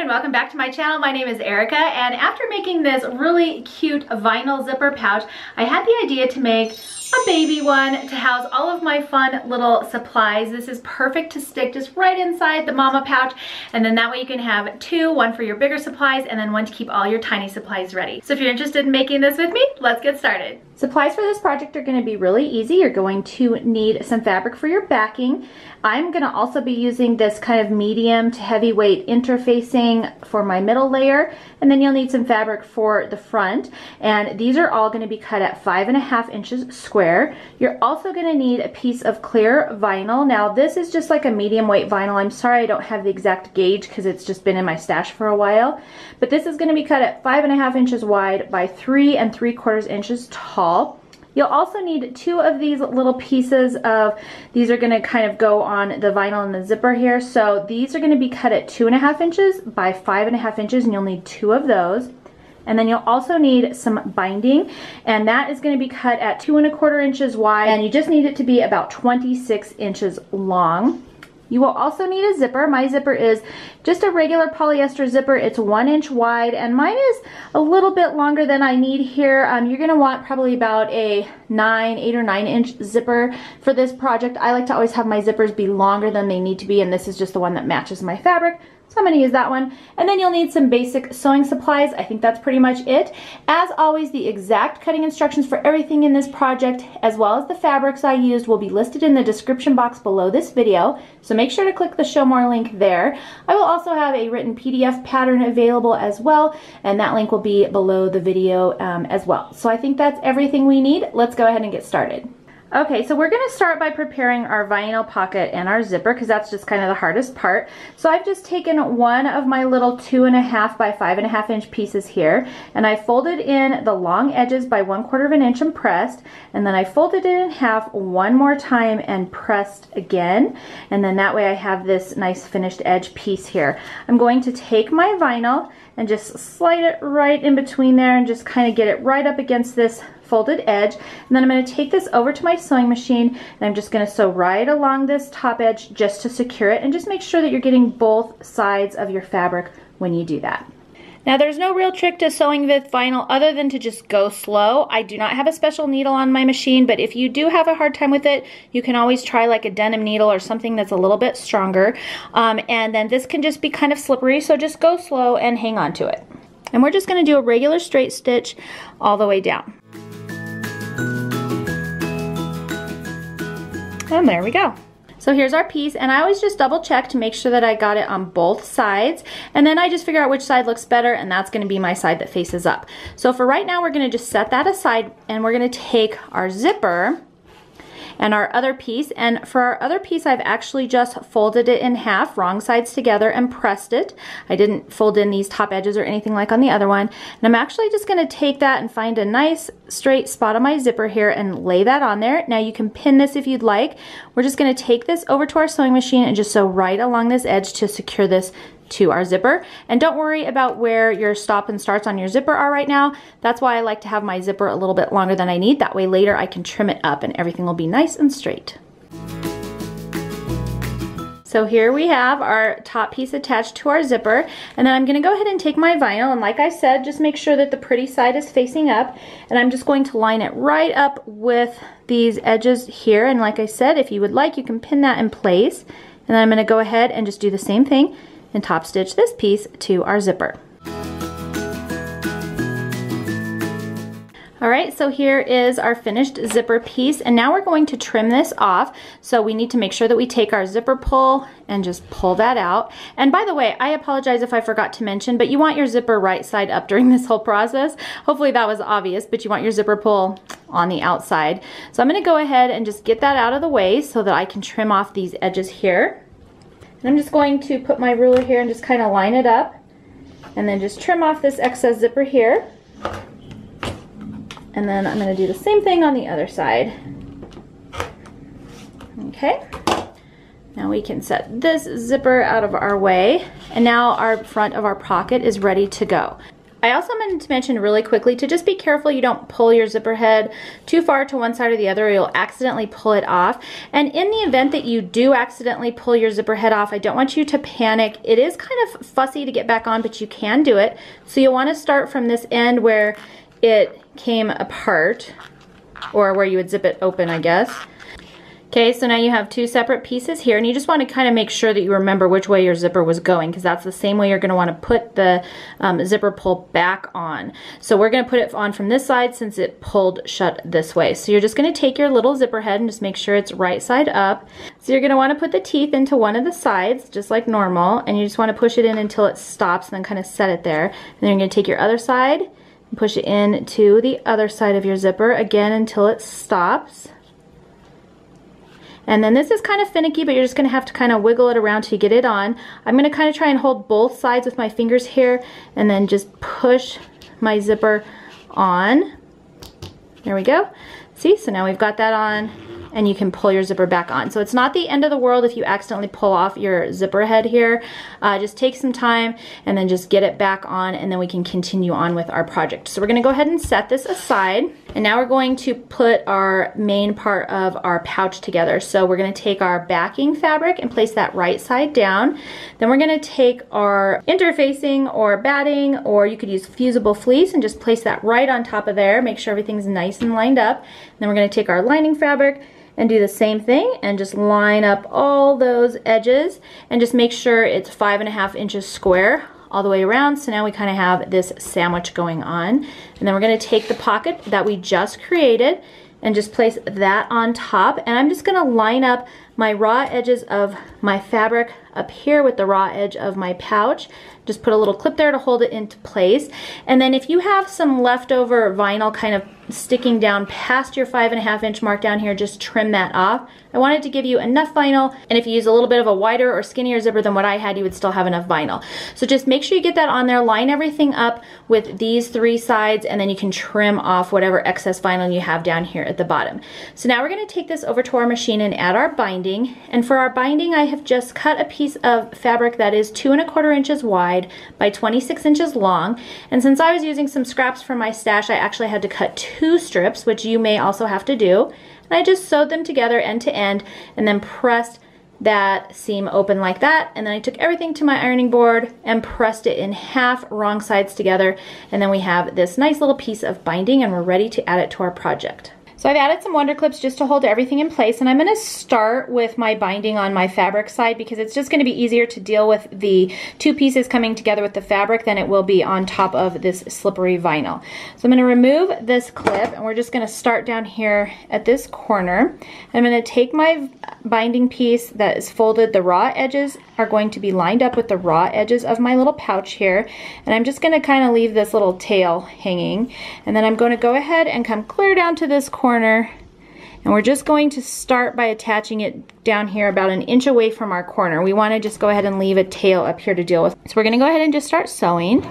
and welcome back to my channel. My name is Erica, and after making this really cute vinyl zipper pouch, I had the idea to make a baby one to house all of my fun little supplies. This is perfect to stick just right inside the mama pouch, and then that way you can have two, one for your bigger supplies and then one to keep all your tiny supplies ready. So if you're interested in making this with me, let's get started. Supplies for this project are going to be really easy. You're going to need some fabric for your backing. I'm going to also be using this kind of medium to heavyweight interfacing for my middle layer, and then you'll need some fabric for the front, and these are all going to be cut at 5.5 inches square. You're also going to need a piece of clear vinyl. Now this is just like a medium weight vinyl. I'm sorry I don't have the exact gauge because it's just been in my stash for a while, but this is going to be cut at 5.5 inches wide by 3 3/4 inches tall. You'll also need two of these little pieces of, these are going to kind of go on the vinyl and the zipper here, so these are going to be cut at 2.5 inches by 5.5 inches, and you'll need two of those. And then you'll also need some binding, and that is going to be cut at 2.25 inches wide, and you just need it to be about 26 inches long. You will also need a zipper. My zipper is just a regular polyester zipper. It's 1 inch wide, and mine is a little bit longer than I need here. You're going to want probably about a 8 or 9 inch zipper for this project. I like to always have my zippers be longer than they need to be, and this is just the one that matches my fabric. So I'm going to use that one. And then you'll need some basic sewing supplies. I think that's pretty much it. As always, the exact cutting instructions for everything in this project, as well as the fabrics I used, will be listed in the description box below this video. So make sure to click the show more link there. I will also have a written PDF pattern available as well, and that link will be below the video as well. So I think that's everything we need. Let's go ahead and get started. Okay, so we're going to start by preparing our vinyl pocket and our zipper, because that's just kind of the hardest part. So I've just taken one of my little 2.5 by 5.5 inch pieces here, and I folded in the long edges by 1/4 inch and pressed, and then I folded it in half one more time and pressed again, and then that way I have this nice finished edge piece here. I'm going to take my vinyl and just slide it right in between there and just kind of get it right up against this folded edge, and then I'm going to take this over to my sewing machine, and I'm just going to sew right along this top edge just to secure it, and just make sure that you're getting both sides of your fabric when you do that. Now there's no real trick to sewing with vinyl other than to just go slow. I do not have a special needle on my machine, but if you do have a hard time with it, you can always try like a denim needle or something that's a little bit stronger. And then this can just be kind of slippery, so just go slow and hang on to it. And we're just going to do a regular straight stitch all the way down. And there we go. So here's our piece, and I always just double check to make sure that I got it on both sides, and then I just figure out which side looks better, and that's going to be my side that faces up. So for right now, we're going to just set that aside, and we're going to take our zipper and our other piece, and for our other piece, I've actually just folded it in half, wrong sides together, and pressed it. I didn't fold in these top edges or anything like on the other one, and I'm actually just going to take that and find a nice straight spot on my zipper here and lay that on there. Now you can pin this if you'd like. We're just going to take this over to our sewing machine and just sew right along this edge to secure this to our zipper. And don't worry about where your stop and starts on your zipper are right now. That's why I like to have my zipper a little bit longer than I need. That way later I can trim it up and everything will be nice and straight. So here we have our top piece attached to our zipper, and then I'm going to go ahead and take my vinyl, and like I said, just make sure that the pretty side is facing up, and I'm just going to line it right up with these edges here, and like I said, if you would like, you can pin that in place, and then I'm going to go ahead and just do the same thing and top stitch this piece to our zipper. All right, so here is our finished zipper piece, and now we're going to trim this off. So we need to make sure that we take our zipper pull and just pull that out. And by the way, I apologize if I forgot to mention, but you want your zipper right side up during this whole process. Hopefully that was obvious, but you want your zipper pull on the outside. So I'm gonna go ahead and just get that out of the way so that I can trim off these edges here. And I'm just going to put my ruler here and just kind of line it up, and then just trim off this excess zipper here. And then I'm going to do the same thing on the other side. Okay, now we can set this zipper out of our way, and now our front of our pocket is ready to go. I also wanted to mention really quickly to just be careful you don't pull your zipper head too far to one side or the other, or you'll accidentally pull it off. And in the event that you do accidentally pull your zipper head off, I don't want you to panic. It is kind of fussy to get back on, but you can do it. So you'll want to start from this end where it came apart, or where you would zip it open, I guess. Okay, so now you have two separate pieces here, and you just want to kind of make sure that you remember which way your zipper was going, because that's the same way you're going to want to put the zipper pull back on. So we're going to put it on from this side since it pulled shut this way. So you're just going to take your little zipper head and just make sure it's right side up. So you're going to want to put the teeth into one of the sides, just like normal, and you just want to push it in until it stops and then kind of set it there. And then you're going to take your other side and push it in to the other side of your zipper, again until it stops. And then this is kind of finicky, but you're just going to have to kind of wiggle it around till you get it on. I'm going to kind of try and hold both sides with my fingers here and then just push my zipper on. There we go. See, so now we've got that on, and you can pull your zipper back on. So it's not the end of the world if you accidentally pull off your zipper head here. Just take some time and then just get it back on, and then we can continue on with our project. So we're gonna go ahead and set this aside, and now we're going to put our main part of our pouch together. So we're gonna take our backing fabric and place that right side down. Then we're gonna take our interfacing or batting, or you could use fusible fleece, and just place that right on top of there. Make sure everything's nice and lined up. And then we're gonna take our lining fabric and do the same thing and just line up all those edges and just make sure it's 5.5 inches square all the way around. So now we kind of have this sandwich going on. And then we're going to take the pocket that we just created and just place that on top. And I'm just going to line up my raw edges of my fabric up here with the raw edge of my pouch. Just put a little clip there to hold it into place. And then if you have some leftover vinyl kind of sticking down past your 5.5 inch mark down here, just trim that off. I wanted to give you enough vinyl, and if you use a little bit of a wider or skinnier zipper than what I had, you would still have enough vinyl. So just make sure you get that on there, line everything up with these three sides, and then you can trim off whatever excess vinyl you have down here at the bottom. So now we're going to take this over to our machine and add our binding. And for our binding, I have just cut a piece of fabric that is 2.25 inches wide by 26 inches long. And since I was using some scraps from my stash, I actually had to cut two strips, which you may also have to do. And I just sewed them together end to end and then pressed that seam open like that. And then I took everything to my ironing board and pressed it in half, wrong sides together. And then we have this nice little piece of binding, and we're ready to add it to our project. So I've added some Wonder Clips just to hold everything in place, and I'm going to start with my binding on my fabric side because it's just going to be easier to deal with the two pieces coming together with the fabric than it will be on top of this slippery vinyl. So I'm going to remove this clip, and we're just going to start down here at this corner. I'm going to take my binding piece that is folded. The raw edges are going to be lined up with the raw edges of my little pouch here, and I'm just going to kind of leave this little tail hanging, and then I'm going to go ahead and come clear down to this corner. And we're just going to start by attaching it down here about 1 inch away from our corner. We want to just go ahead and leave a tail up here to deal with. So we're going to go ahead and just start sewing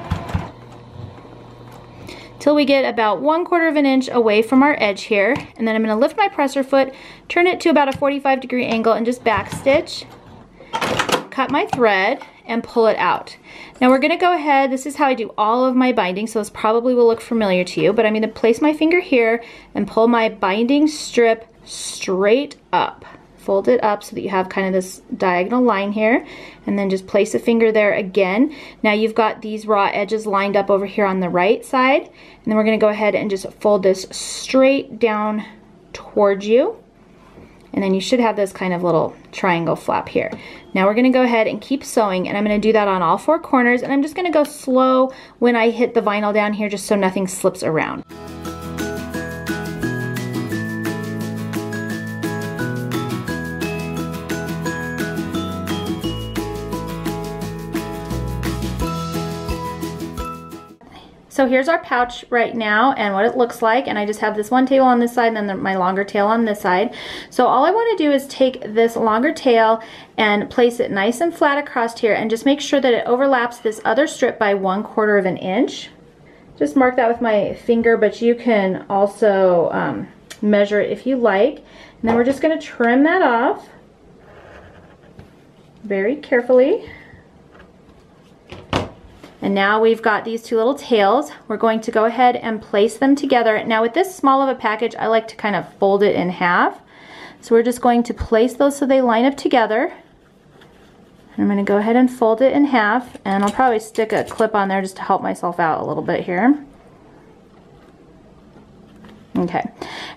till we get about 1/4 of an inch away from our edge here. And then I'm going to lift my presser foot, turn it to about a 45-degree angle, and just back stitch, cut my thread, and pull it out. Now we're going to go ahead, this is how I do all of my binding, so this probably will look familiar to you, but I'm going to place my finger here and pull my binding strip straight up. Fold it up so that you have kind of this diagonal line here, and then just place a finger there again. Now you've got these raw edges lined up over here on the right side, and then we're going to go ahead and just fold this straight down towards you. And then you should have this kind of little triangle flap here. Now we're going to go ahead and keep sewing, and I'm going to do that on all four corners, and I'm just going to go slow when I hit the vinyl down here just so nothing slips around. So here's our pouch right now and what it looks like, and I just have this one tail on this side and then my longer tail on this side. So all I want to do is take this longer tail and place it nice and flat across here, and just make sure that it overlaps this other strip by 1/4 of an inch. Just mark that with my finger, but you can also measure it if you like. And then we're just going to trim that off very carefully. And now we've got these two little tails. We're going to go ahead and place them together. Now with this small of a package, I like to kind of fold it in half. So we're just going to place those so they line up together. I'm going to go ahead and fold it in half, and I'll probably stick a clip on there just to help myself out a little bit here. Okay,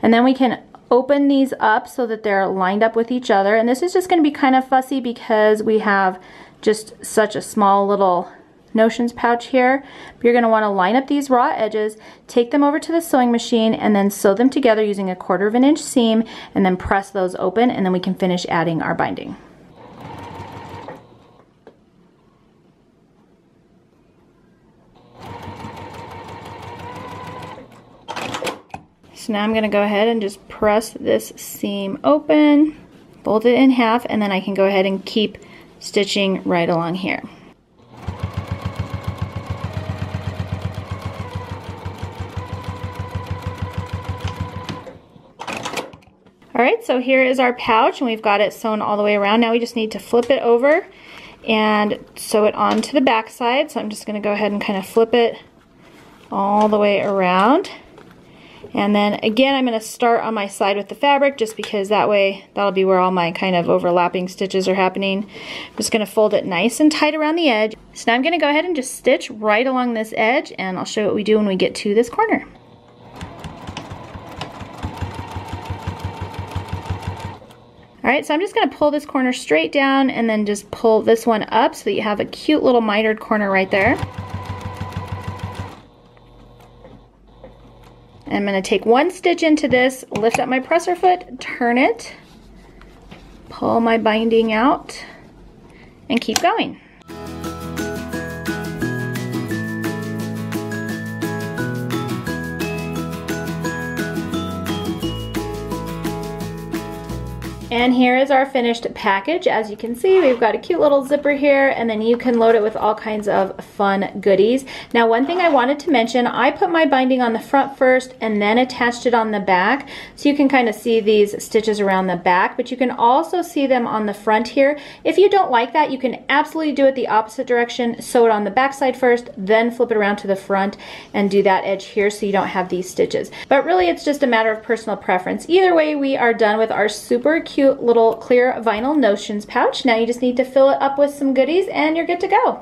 and then we can open these up so that they're lined up with each other, and this is just going to be kind of fussy because we have just such a small little notions pouch here. But you're going to want to line up these raw edges, take them over to the sewing machine, and then sew them together using a 1/4 inch seam, and then press those open, and then we can finish adding our binding. So now I'm going to go ahead and just press this seam open, fold it in half, and then I can go ahead and keep stitching right along here. Alright, so here is our pouch, and we've got it sewn all the way around. Now we just need to flip it over and sew it onto the back side. So I'm just going to go ahead and kind of flip it all the way around. And then again, I'm going to start on my side with the fabric just because that way that'll be where all my kind of overlapping stitches are happening. I'm just going to fold it nice and tight around the edge. So now I'm going to go ahead and just stitch right along this edge, and I'll show you what we do when we get to this corner. Alright, so I'm just going to pull this corner straight down and then just pull this one up so that you have a cute little mitered corner right there. I'm going to take one stitch into this, lift up my presser foot, turn it, pull my binding out, and keep going. And here is our finished package. As you can see, we've got a cute little zipper here, and then you can load it with all kinds of fun goodies. Now, one thing I wanted to mention, I put my binding on the front first and then attached it on the back, so you can kind of see these stitches around the back, but you can also see them on the front here. If you don't like that, you can absolutely do it the opposite direction, sew it on the back side first, then flip it around to the front and do that edge here so you don't have these stitches. But really, it's just a matter of personal preference. Either way, we are done with our super cute little clear vinyl notions pouch. Now you just need to fill it up with some goodies and you're good to go.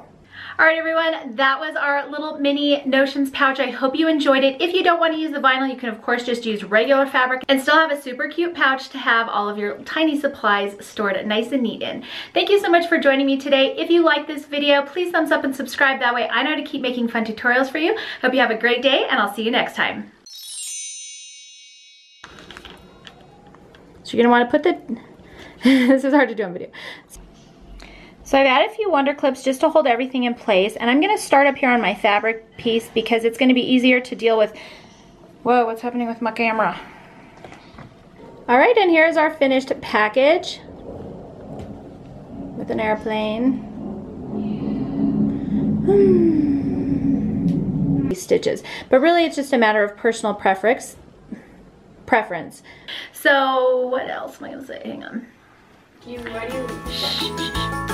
Alright everyone, that was our little mini notions pouch. I hope you enjoyed it. If you don't want to use the vinyl, you can of course just use regular fabric and still have a super cute pouch to have all of your tiny supplies stored nice and neat in. Thank you so much for joining me today. If you like this video, please thumbs up and subscribe. That way I know to keep making fun tutorials for you. Hope you have a great day, and I'll see you next time. So you're going to want to put the, this is hard to do on video. So I've added a few Wonder Clips just to hold everything in place, and I'm going to start up here on my fabric piece because it's going to be easier to deal with. Whoa, what's happening with my camera? Alright, and here's our finished package with an airplane. These stitches. But really it's just a matter of personal preference. So what else am I gonna say? Hang on. You ready? Shh.